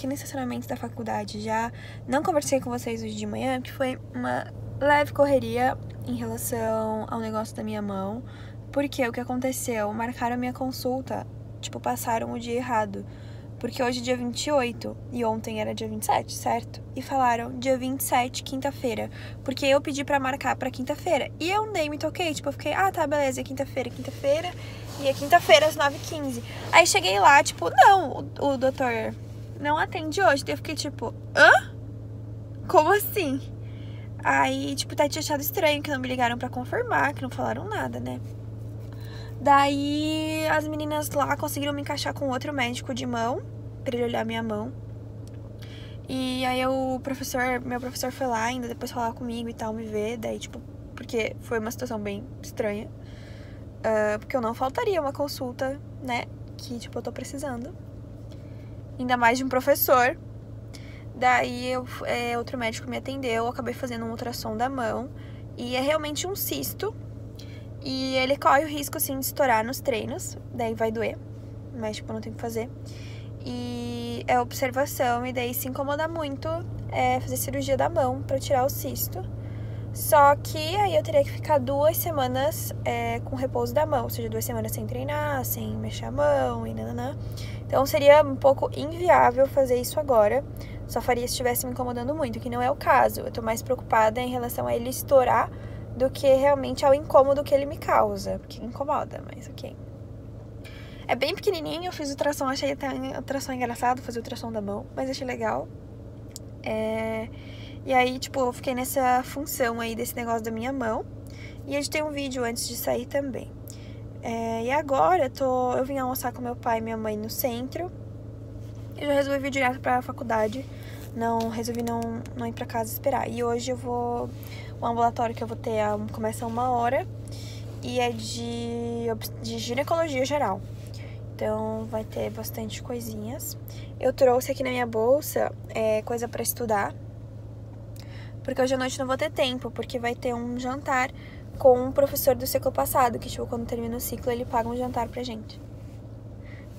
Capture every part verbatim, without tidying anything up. aqui necessariamente da faculdade. Já não conversei com vocês hoje de manhã, porque foi uma leve correria em relação ao negócio da minha mão. Porque o que aconteceu? Marcaram a minha consulta, tipo, passaram o dia errado. Porque hoje é dia vinte e oito e ontem era dia vinte e sete, certo? E falaram dia vinte e sete, quinta-feira. Porque eu pedi pra marcar pra quinta-feira. E eu nem me toquei, tipo, eu fiquei, ah, tá, beleza, é quinta-feira, quinta-feira. E é quinta-feira às nove e quinze. Aí cheguei lá, tipo, não, o, o doutor não atende hoje. Daí eu fiquei, tipo, hã? Como assim? Aí, tipo, tá te achado estranho que não me ligaram pra confirmar, que não falaram nada, né? Daí as meninas lá conseguiram me encaixar com outro médico de mão, pra ele olhar minha mão. E aí o professor, meu professor foi lá ainda depois falar comigo e tal, me ver. Daí, tipo, porque foi uma situação bem estranha. Uh, porque eu não faltaria uma consulta, né, que, tipo, eu tô precisando. Ainda mais de um professor. Daí eu, é, outro médico me atendeu, eu acabei fazendo um ultrassom da mão. E é realmente um cisto. E ele corre o risco, assim, de estourar nos treinos. Daí vai doer, mas, tipo, não tem o que fazer. E é observação, e daí se incomoda muito é fazer cirurgia da mão pra tirar o cisto. Só que aí eu teria que ficar duas semanas é, com repouso da mão. Ou seja, duas semanas sem treinar, sem mexer a mão e nananã. Então seria um pouco inviável fazer isso agora. Só faria se estivesse me incomodando muito, que não é o caso. Eu tô mais preocupada em relação a ele estourar do que realmente ao incômodo que ele me causa. Porque incomoda, mas ok. É bem pequenininho, eu fiz ultrassom, achei até ultrassom engraçado, fazer ultrassom da mão, mas achei legal. É... E aí, tipo, eu fiquei nessa função aí desse negócio da minha mão. E eu editei um vídeo antes de sair também. É... E agora eu, tô... eu vim almoçar com meu pai e minha mãe no centro. Eu já resolvi vir direto pra faculdade. Não, resolvi não, não ir pra casa esperar. E hoje eu vou... O ambulatório que eu vou ter começa uma hora e é de, de ginecologia geral. Então vai ter bastante coisinhas. Eu trouxe aqui na minha bolsa é, coisa pra estudar. Porque hoje à noite não vou ter tempo, porque vai ter um jantar com um professor do ciclo passado. Que, tipo, quando termina o ciclo, ele paga um jantar pra gente.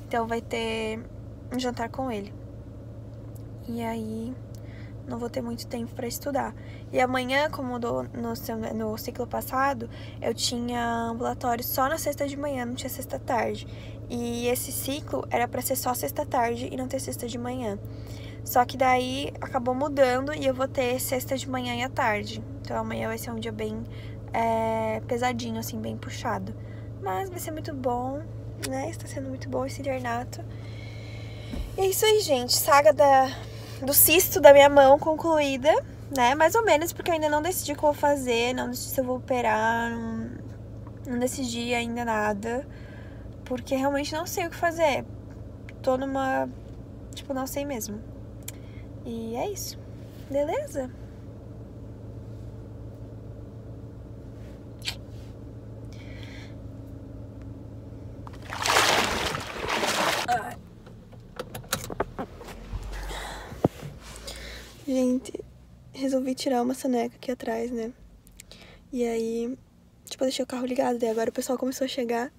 Então vai ter um jantar com ele. E aí... não vou ter muito tempo pra estudar. E amanhã, como do, no, no ciclo passado, eu tinha ambulatório só na sexta de manhã, não tinha sexta tarde. E esse ciclo era pra ser só sexta tarde e não ter sexta de manhã. Só que daí acabou mudando e eu vou ter sexta de manhã e à tarde. Então amanhã vai ser um dia bem é, pesadinho, assim, bem puxado. Mas vai ser muito bom, né? Está sendo muito bom esse internato. E é isso aí, gente. Saga da... do cisto da minha mão concluída, né? Mais ou menos, porque eu ainda não decidi o que eu vou fazer, não decidi se eu vou operar, não, não decidi ainda nada, porque realmente não sei o que fazer. Tô numa... tipo, não sei mesmo. E é isso. Beleza? Gente, resolvi tirar uma soneca aqui atrás, né? E aí, tipo, eu deixei o carro ligado. Daí agora o pessoal começou a chegar.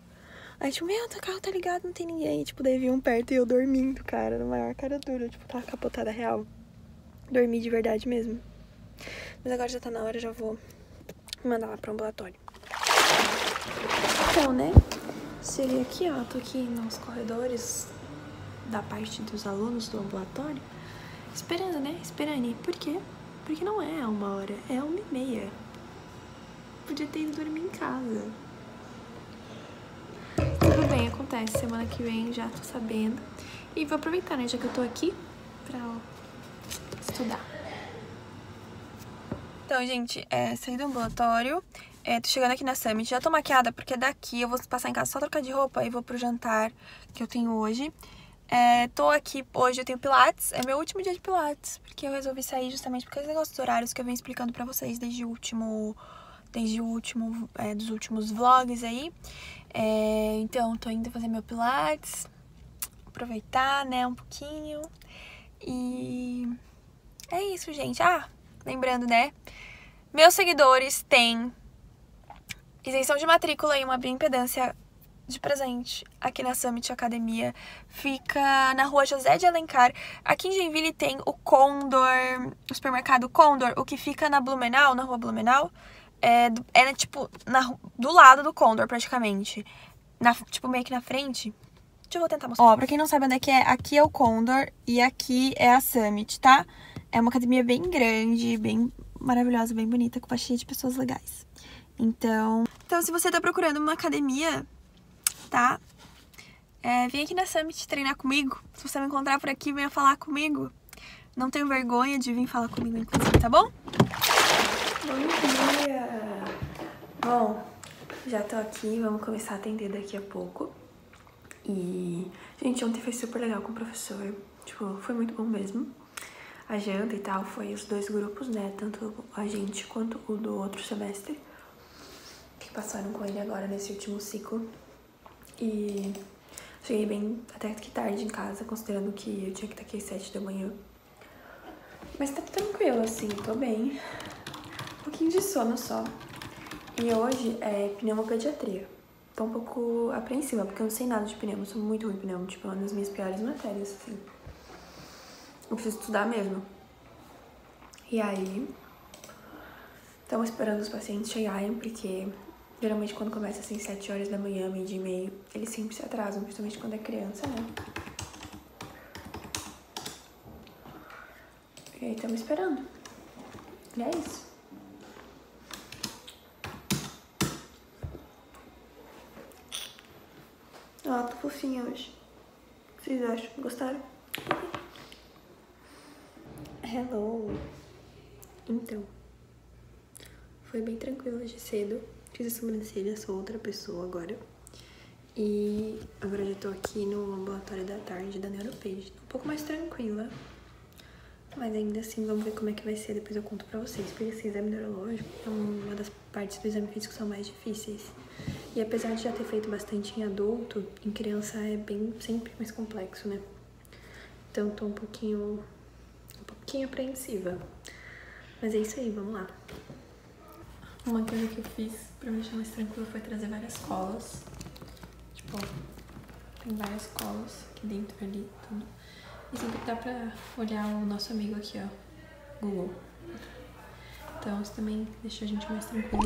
Aí, tipo, meu, teu carro tá ligado, não tem ninguém. E, tipo, daí vinham perto e eu dormindo, cara. Na maior cara dura, tipo, tava capotada real. Dormi de verdade mesmo. Mas agora já tá na hora, já vou mandar lá pro ambulatório. Então, né? Cheguei aqui, ó. Tô aqui nos corredores da parte dos alunos do ambulatório. Esperando, né? Esperando. Por quê? Porque não é uma hora, é uma e meia. Podia ter ido dormir em casa. Tudo bem, acontece. Semana que vem já tô sabendo. E vou aproveitar, né? Já que eu tô aqui pra estudar. Então, gente, é, saí do ambulatório. É, tô chegando aqui na Summit. Já tô maquiada porque daqui eu vou passar em casa só trocar de roupa e vou pro jantar que eu tenho hoje. É, tô aqui, hoje eu tenho pilates, é meu último dia de pilates, porque eu resolvi sair justamente porque os negócios horários que eu venho explicando pra vocês desde o último, desde o último, é, dos últimos vlogs aí, é, então tô indo fazer meu pilates, aproveitar, né, um pouquinho, e é isso, gente. Ah, lembrando, né, meus seguidores têm isenção de matrícula e uma bioimpedância de presente aqui na Summit Academia. Fica na rua José de Alencar. Aqui em Joinville tem o Condor, o supermercado Condor, o que fica na Blumenau, na rua Blumenau. É, é tipo na, do lado do Condor, praticamente. Na, tipo, meio que na frente. Deixa eu vou tentar mostrar. Ó, pra quem não sabe onde é que é, aqui é o Condor e aqui é a Summit, tá? É uma academia bem grande, bem maravilhosa, bem bonita, com cheia de pessoas legais. Então, então se você tá procurando uma academia, tá? É, vem aqui na Summit treinar comigo. Se você me encontrar por aqui, venha falar comigo. Não tenho vergonha de vir falar comigo, inclusive, tá bom? Bom dia! Bom, já tô aqui, vamos começar a atender daqui a pouco. E, gente, ontem foi super legal com o professor. Tipo, foi muito bom mesmo. A janta e tal, foi os dois grupos, né? Tanto a gente quanto o do outro semestre, que passaram com ele agora nesse último ciclo. E cheguei bem até que tarde em casa, considerando que eu tinha que estar aqui às sete da manhã. Mas tá tranquilo, assim, tô bem. Um pouquinho de sono só. E hoje é pneumopediatria. Tô um pouco apreensiva, porque eu não sei nada de pneumo. Sou muito ruim de pneumo, tipo, é uma das minhas piores matérias, assim. Eu preciso estudar mesmo. E aí, estamos esperando os pacientes chegarem, porque... geralmente quando começa assim, sete horas da manhã, meio-dia e meio, eles sempre se atrasam, principalmente quando é criança, né? E aí estamos esperando. E é isso. Ó, tô fofinha hoje. Vocês acham? Gostaram? Hello! Então, foi bem tranquilo hoje cedo. Fiz a sobrancelha, sou outra pessoa agora. E agora já tô aqui no ambulatório da tarde da NeuroPage. Um pouco mais tranquila, mas ainda assim vamos ver como é que vai ser. Depois eu conto pra vocês, porque esse exame neurológico é uma das partes do exame físico que são mais difíceis. E apesar de já ter feito bastante em adulto, em criança é bem sempre mais complexo, né? Então tô um pouquinho, um pouquinho apreensiva. Mas é isso aí, vamos lá. Uma coisa que eu fiz pra me deixar mais tranquila foi trazer várias colas. Tipo, tem várias colas aqui dentro, ali, tudo. E sempre dá pra olhar o nosso amigo aqui, ó, Google. Então isso também deixa a gente mais tranquila.